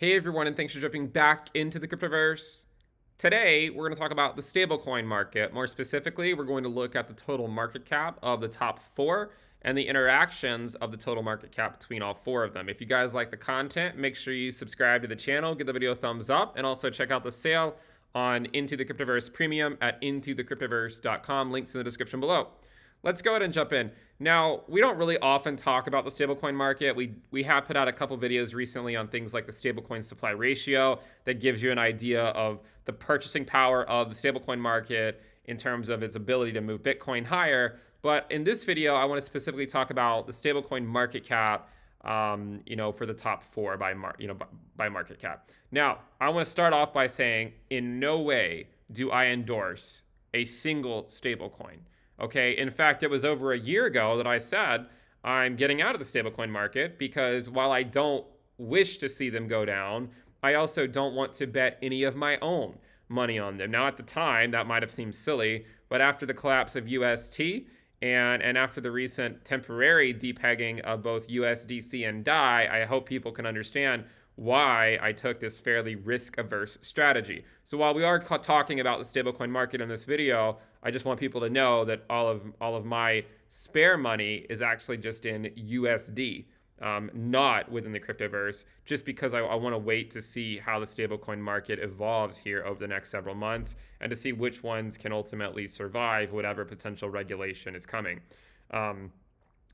Hey everyone, and thanks for jumping back into the Cryptoverse. Today, we're going to talk about the stablecoin market. More specifically, we're going to look at the total market cap of the top four and the interactions of the total market cap between all four of them. If you guys like the content, make sure you subscribe to the channel, give the video a thumbs up, and also check out the sale on Into the Cryptoverse Premium at intothecryptoverse.com. Links in the description below. Let's go ahead and jump in. Now, we don't really often talk about the stablecoin market. We have put out a couple videos recently on things like the stablecoin supply ratio that gives you an idea of the purchasing power of the stablecoin market in terms of its ability to move Bitcoin higher. But in this video, I want to specifically talk about the stablecoin market cap, for the top four by market cap. Now, I want to start off by saying, in no way do I endorse a single stablecoin. Okay, in fact, it was over a year ago that I said I'm getting out of the stablecoin market because while I don't wish to see them go down, I also don't want to bet any of my own money on them. Now, at the time, that might have seemed silly, but after the collapse of UST and after the recent temporary depegging of both USDC and DAI, I hope people can understand why I took this fairly risk-averse strategy. So while we are talking about the stablecoin market in this video, I just want people to know that all of my spare money is actually just in USD, not within the Cryptoverse, just because I want to wait to see how the stablecoin market evolves here over the next several months and to see which ones can ultimately survive whatever potential regulation is coming.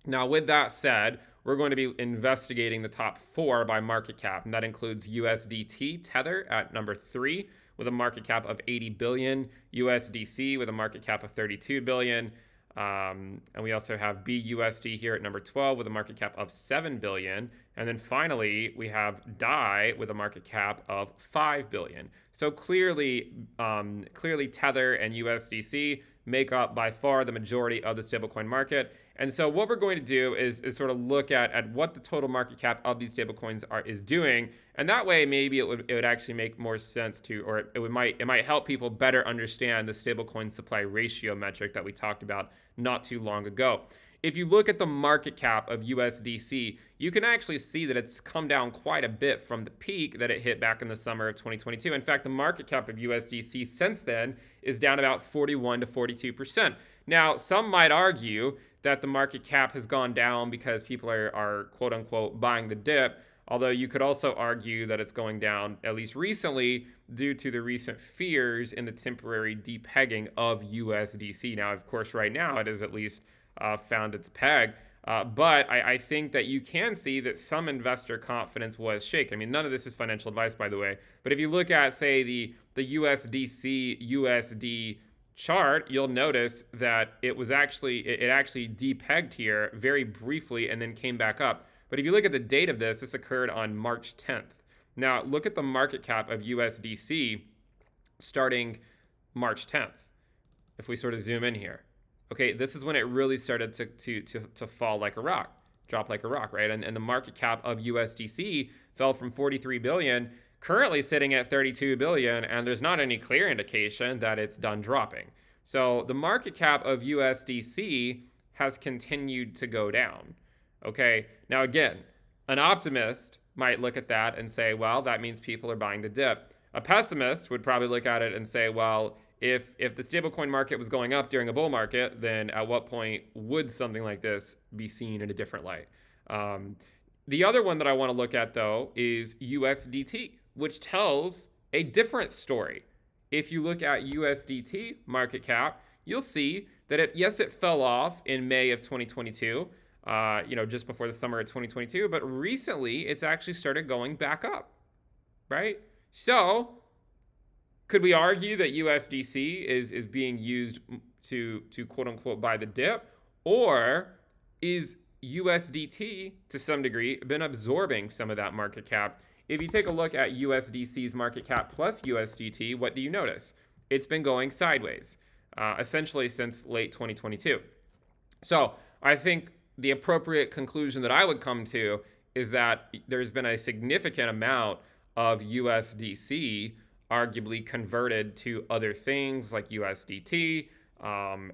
Now, with that said, we're going to be investigating the top four by market cap, and that includes USDT Tether at number 3 with a market cap of 80 billion, USDC with a market cap of 32 billion, and we also have BUSD here at number 12 with a market cap of 7 billion, and then finally we have DAI with a market cap of 5 billion. So clearly Tether and USDC make up by far the majority of the stablecoin market. And so what we're going to do is sort of look at what the total market cap of these stablecoins is doing. And that way, maybe it would actually make more sense to, or it might help people better understand the stablecoin supply ratio metric that we talked about not too long ago. If you look at the market cap of USDC, you can actually see that it's come down quite a bit from the peak that it hit back in the summer of 2022. In fact, the market cap of USDC since then is down about 41 to 42%. Now, some might argue that the market cap has gone down because people are quote unquote buying the dip. Although you could also argue that it's going down, at least recently, due to the recent fears in the temporary depegging of USDC. Now, of course, right now it is at least found its peg. But I think that you can see that some investor confidence was shaken. I mean, none of this is financial advice, by the way. But if you look at, say, the USDC USD chart, you'll notice that it was actually depegged here very briefly and then came back up. But if you look at the date of this, this occurred on March 10th. Now, look at the market cap of USDC starting March 10th. If we sort of zoom in here. Okay, this is when it really started to fall like a rock, drop like a rock, right? And the market cap of USDC fell from 43 billion, currently sitting at 32 billion, and there's not any clear indication that it's done dropping. So the market cap of USDC has continued to go down. Okay, now again, an optimist might look at that and say, well, that means people are buying the dip. A pessimist would probably look at it and say, well, if the stablecoin market was going up during a bull market, then at what point would something like this be seen in a different light? The other one that I want to look at, though, is USDT, which tells a different story. If you look at USDT market cap, you'll see that it fell off in May of 2022, just before the summer of 2022, but recently it's actually started going back up, right? So could we argue that USDC is being used to quote unquote buy the dip, or is USDT to some degree been absorbing some of that market cap? If you take a look at USDC's market cap plus USDT, what do you notice? It's been going sideways, essentially since late 2022. So I think the appropriate conclusion that I would come to is that there's been a significant amount of USDC arguably converted to other things like USDT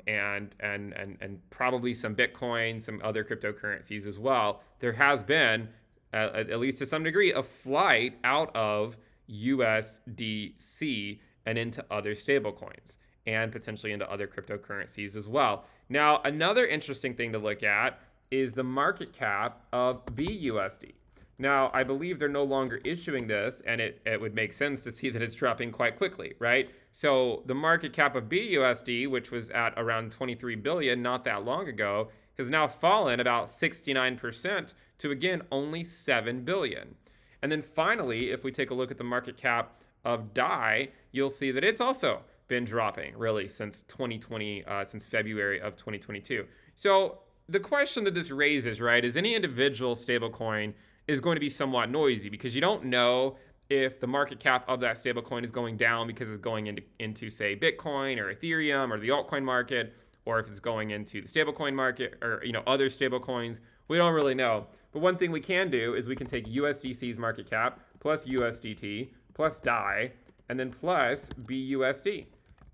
and probably some Bitcoin, some other cryptocurrencies as well. There has been at least to some degree, a flight out of USDC and into other stablecoins and potentially into other cryptocurrencies as well. Now, another interesting thing to look at is the market cap of BUSD. Now, I believe they're no longer issuing this, and it would make sense to see that it's dropping quite quickly, right? So the market cap of BUSD, which was at around 23 billion not that long ago, has now fallen about 69% to, again, only 7 billion. And then finally, if we take a look at the market cap of DAI, you'll see that it's also been dropping really since since February of 2022. So the question that this raises, right, is any individual stablecoin is going to be somewhat noisy, because you don't know if the market cap of that stablecoin is going down because it's going into say Bitcoin or Ethereum or the altcoin market, or if it's going into the stablecoin market or, you know, other stablecoins. We don't really know. But one thing we can do is we can take USDC's market cap plus USDT plus DAI and then plus BUSD.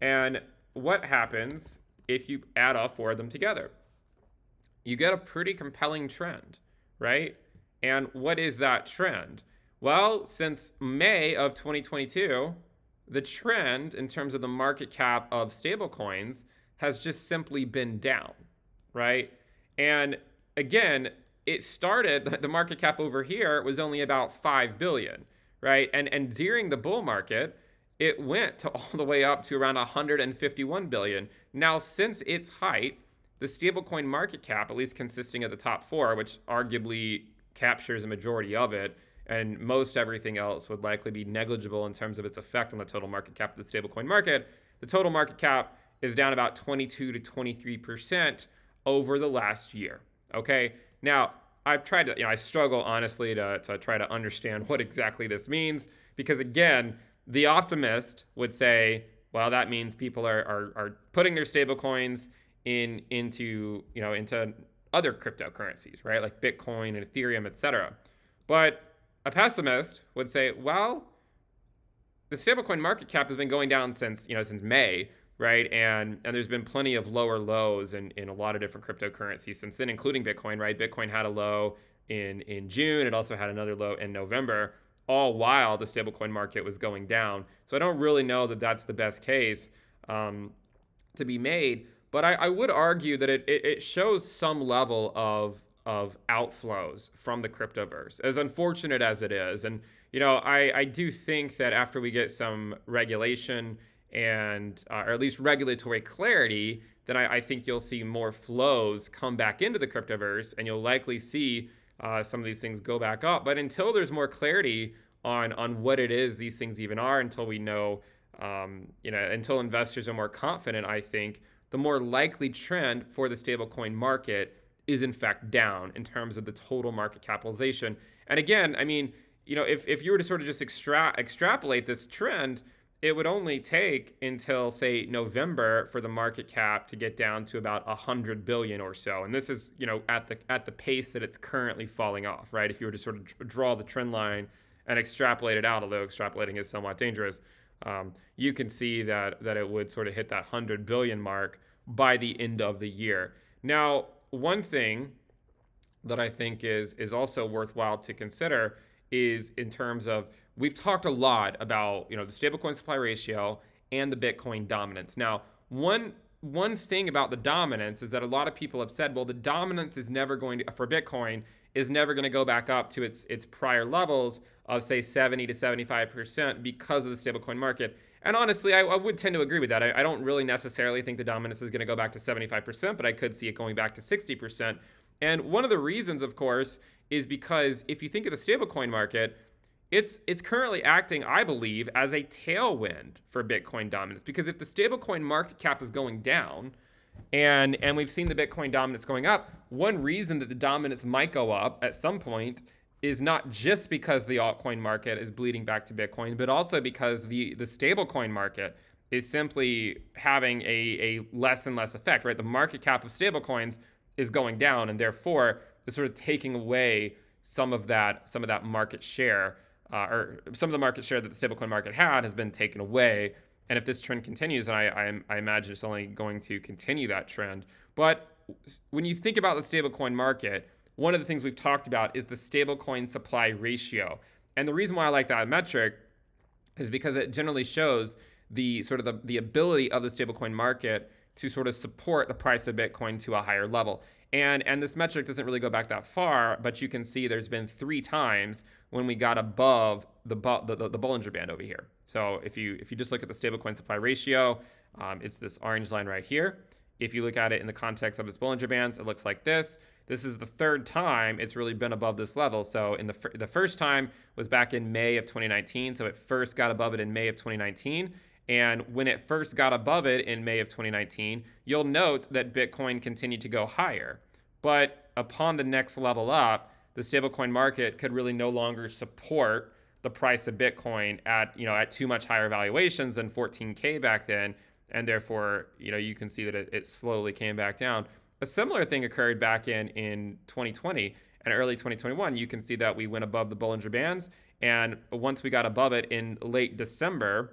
And what happens if you add all four of them together? You get a pretty compelling trend, right? And what is that trend? Well, since May of 2022, the trend in terms of the market cap of stablecoins has just simply been down, right? And again, it started, the market cap over here was only about 5 billion, right? And during the bull market, it went to all the way up to around 151 billion. Now, since its height, the stablecoin market cap, at least consisting of the top four, which arguably captures a majority of it, and most everything else would likely be negligible in terms of its effect on the total market cap of the stablecoin market, the total market cap is down about 22 to 23% over the last year. Okay, now I've tried to, you know, I struggle honestly to try to understand what exactly this means, because again, the optimist would say, well, that means people are putting their stablecoins into other cryptocurrencies, right? Like Bitcoin and Ethereum, etc. But a pessimist would say, well, the stablecoin market cap has been going down since May, right? And there's been plenty of lower lows in a lot of different cryptocurrencies since then, including Bitcoin, right? Bitcoin had a low in June. It also had another low in November, all while the stablecoin market was going down. So I don't really know that that's the best case to be made. But I would argue that it shows some level of outflows from the cryptoverse, as unfortunate as it is. And, you know, I do think that after we get some regulation and or at least regulatory clarity, then I think you'll see more flows come back into the cryptoverse, and you'll likely see some of these things go back up. But until there's more clarity on what it is these things even are, until we know, until investors are more confident, I think the more likely trend for the stablecoin market is in fact down in terms of the total market capitalization. And again, I mean, you know, if you were to sort of just extrapolate this trend, it would only take until, say, November for the market cap to get down to about 100 billion or so. And this is, you know, at the pace that it's currently falling off, right? If you were to sort of draw the trend line and extrapolate it out, although extrapolating is somewhat dangerous, you can see that it would sort of hit that 100 billion mark by the end of the year. Now, one thing that I think is also worthwhile to consider is in terms of, we've talked a lot about, you know, the stablecoin supply ratio and the Bitcoin dominance. Now, one thing about the dominance is that a lot of people have said, well, the dominance is never going to, for Bitcoin, is never going to go back up to its prior levels of, say, 70 to 75% because of the stablecoin market. And honestly, I would tend to agree with that. I don't really necessarily think the dominance is going to go back to 75%, but I could see it going back to 60%. And one of the reasons, of course, is because if you think of the stablecoin market, it's currently acting, I believe, as a tailwind for Bitcoin dominance. Because if the stablecoin market cap is going down, and we've seen the Bitcoin dominance going up, one reason that the dominance might go up at some point is not just because the altcoin market is bleeding back to Bitcoin, but also because the stablecoin market is simply having a less and less effect, right? The market cap of stablecoins is going down, and therefore is sort of taking away some of that market share, or some of the market share that the stablecoin market had has been taken away. And if this trend continues, and I imagine it's only going to continue that trend. But when you think about the stablecoin market, one of the things we've talked about is the stablecoin supply ratio. And the reason why I like that metric is because it generally shows the sort of the ability of the stablecoin market to sort of support the price of Bitcoin to a higher level. And this metric doesn't really go back that far, but you can see there's been 3 times when we got above the Bollinger Band over here. So if you just look at the stablecoin supply ratio, it's this orange line right here. If you look at it in the context of its Bollinger Bands, it looks like this. This is the 3rd time it's really been above this level. So in the first time was back in May of 2019. So it first got above it in May of 2019. And when it first got above it in May of 2019, you'll note that Bitcoin continued to go higher. But upon the next level up, the stablecoin market could really no longer support the price of Bitcoin at, at too much higher valuations than 14K back then. And therefore, you can see that it slowly came back down. A similar thing occurred back in 2020 and early 2021. You can see that we went above the Bollinger Bands. And once we got above it in late December,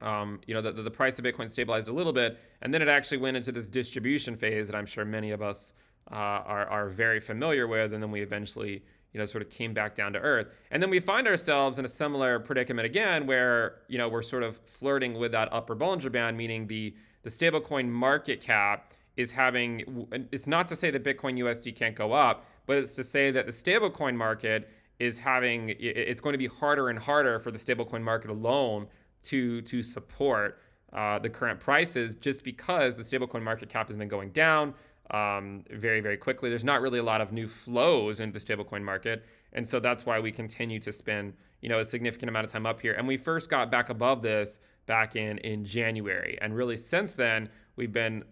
the price of Bitcoin stabilized a little bit, and then it actually went into this distribution phase that I'm sure many of us are very familiar with. And then we eventually, sort of came back down to earth. And then we find ourselves in a similar predicament again, where, we're sort of flirting with that upper Bollinger Band, meaning the stablecoin market cap is having, it's not to say that Bitcoin USD can't go up, but it's to say that the stablecoin market is having, it's going to be harder and harder for the stablecoin market alone to support the current prices, just because the stablecoin market cap has been going down very, very quickly. There's not really a lot of new flows into the stablecoin market. And so that's why we continue to spend, a significant amount of time up here. And we first got back above this back in January. And really since then, we've been,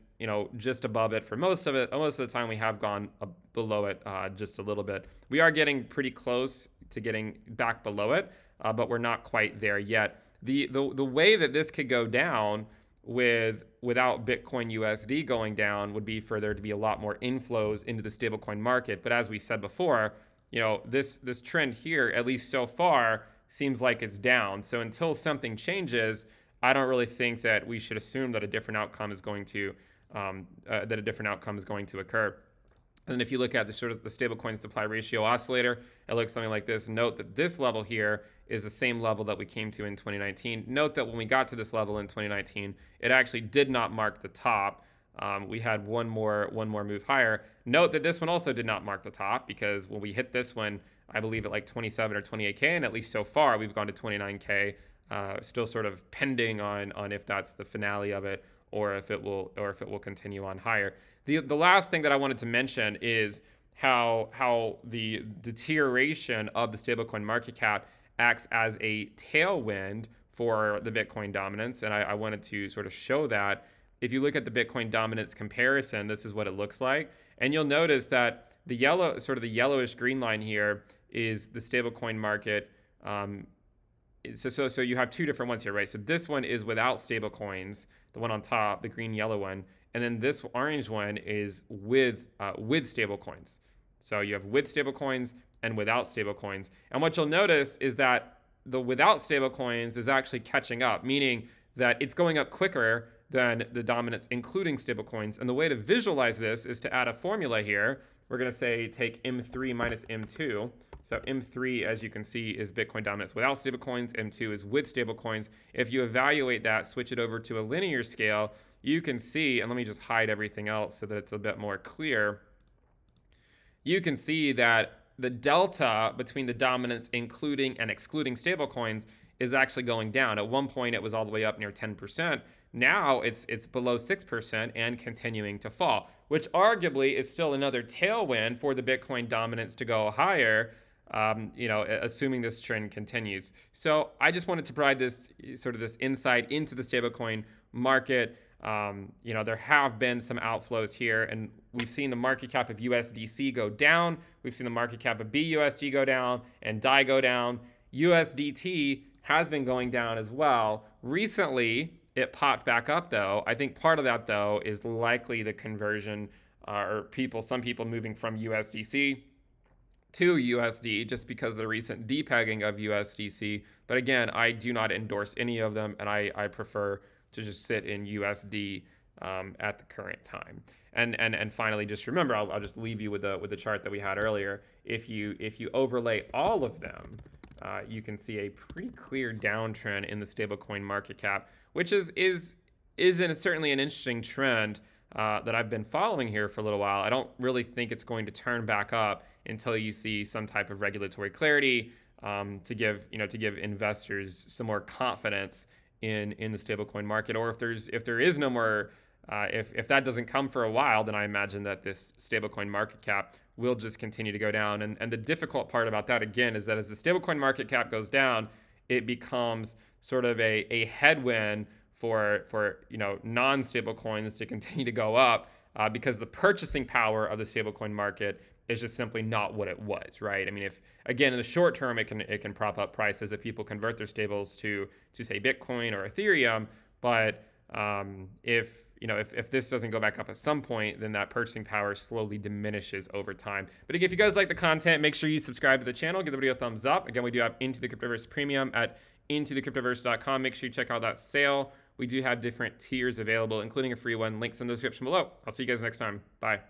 just above it for most of it. Most of the time we have gone below it just a little bit. We are getting pretty close to getting back below it, but we're not quite there yet. The way that this could go down without Bitcoin USD going down would be for there to be a lot more inflows into the stablecoin market. But as we said before, this trend here, at least so far, seems like it's down. So until something changes, I don't really think that we should assume that a different outcome is going to occur. And if you look at the sort of the stablecoin supply ratio oscillator, it looks something like this. Note that this level here is the same level that we came to in 2019. Note that when we got to this level in 2019, it actually did not mark the top. We had one more move higher. Note that this one also did not mark the top, because when we hit this one, I believe at like 27 or 28K, and at least so far, we've gone to 29K, still sort of pending on if that's the finale of it, or if it will continue on higher. The last thing that I wanted to mention is how the deterioration of the stablecoin market cap acts as a tailwind for the Bitcoin dominance. And I wanted to sort of show that. If you look at the Bitcoin dominance comparison, this is what it looks like. And you'll notice that the yellow, sort of the yellowish green line here, is the stablecoin market. So you have 2 different ones here, right? So this one is without stablecoins, the one on top, the green yellow one, and then this orange one is with stablecoins. So you have with stablecoins and without stablecoins. And what you'll notice is that the without stablecoins is actually catching up, meaning that it's going up quicker than the dominance, including stablecoins. And the way to visualize this is to add a formula here. We're going to say take M3 minus M2. So M3, as you can see, is Bitcoin dominance without stablecoins. M2 is with stablecoins. If you evaluate that, switch it over to a linear scale, you can see, and let me just hide everything else so that it's a bit more clear. You can see that the delta between the dominance including and excluding stablecoins is actually going down. At one point, it was all the way up near 10%. Now it's below 6% and continuing to fall, which arguably is still another tailwind for the Bitcoin dominance to go higher, assuming this trend continues. So I just wanted to provide this sort of this insight into the stablecoin market. There have been some outflows here, and we've seen the market cap of USDC go down. We've seen the market cap of BUSD go down and DAI go down. USDT has been going down as well. Recently, it popped back up though. I think part of that though is likely the conversion or some people moving from USDC to USD just because of the recent depegging of USDC. But again, I do not endorse any of them, and I prefer to just sit in USD at the current time. And finally, just remember, I'll just leave you with the chart that we had earlier. If you overlay all of them, you can see a pretty clear downtrend in the stablecoin market cap, which is certainly an interesting trend that I've been following here for a little while. I don't really think it's going to turn back up until you see some type of regulatory clarity to give investors some more confidence in the stablecoin market, or if there is no more. If that doesn't come for a while, then I imagine that this stablecoin market cap will just continue to go down. And the difficult part about that, again, is that as the stablecoin market cap goes down, it becomes sort of a headwind for non-stable coins to continue to go up because the purchasing power of the stablecoin market is just simply not what it was, right? I mean, if again in the short term it can prop up prices if people convert their stables to say Bitcoin or Ethereum, but if this doesn't go back up at some point, then that purchasing power slowly diminishes over time. But again, if you guys like the content, make sure you subscribe to the channel, give the video a thumbs up. Again, we do have Into the Cryptoverse Premium at intothecryptoverse.com. Make sure you check out that sale. We do have different tiers available, including a free one. Links in the description below. I'll see you guys next time. Bye.